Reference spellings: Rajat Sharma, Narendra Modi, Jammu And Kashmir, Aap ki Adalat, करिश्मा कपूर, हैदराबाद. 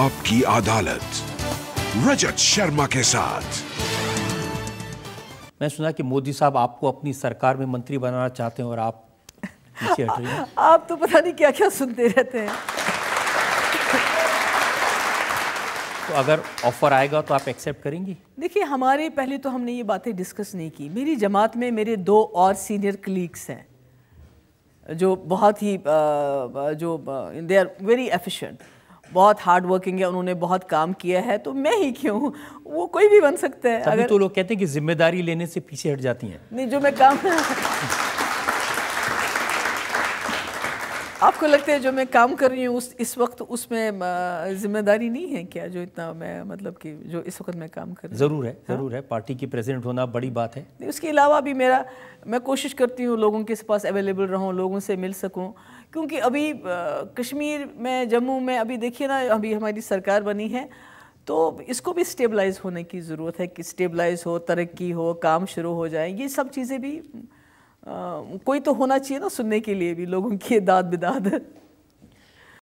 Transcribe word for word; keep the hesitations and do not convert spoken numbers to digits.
आपकी अदालत रजत शर्मा के साथ। मैं सुना कि मोदी साहब आपको अपनी सरकार में मंत्री बनाना चाहते हैं और आप पीछे हट रही हैं। आप तो पता नहीं क्या क्या सुनते रहते हैं। तो अगर ऑफर आएगा तो आप एक्सेप्ट करेंगी? देखिए, हमारे पहले तो हमने ये बातें डिस्कस नहीं की। मेरी जमात में मेरे दो और सीनियर कलीग्स हैं जो बहुत ही जो दे आर वेरी एफिशिएंट, बहुत हार्ड वर्किंग है, उन्होंने बहुत काम किया है, तो मैं ही क्यों, वो कोई भी बन सकता है। अगर तो लोग कहते हैं कि जिम्मेदारी लेने से पीछे हट जाती हैं। नहीं, जो मैं काम आपको लगता है जो मैं काम कर रही हूँ उस इस वक्त उसमें जिम्मेदारी नहीं है क्या, जो इतना मैं मतलब कि जो इस वक्त मैं काम कर रही हूँ? ज़रूर है, ज़रूर है। पार्टी की प्रेसिडेंट होना बड़ी बात है। उसके अलावा भी मेरा मैं कोशिश करती हूँ लोगों के पास अवेलेबल रहूँ, लोगों से मिल सकूँ, क्योंकि अभी कश्मीर में, जम्मू में अभी देखिए ना, अभी हमारी सरकार बनी है तो इसको भी स्टेबलाइज होने की ज़रूरत है कि स्टेबलाइज हो, तरक्की हो, काम शुरू हो जाए। ये सब चीज़ें भी आ, कोई तो होना चाहिए ना सुनने के लिए भी लोगों की दाद बिदाद।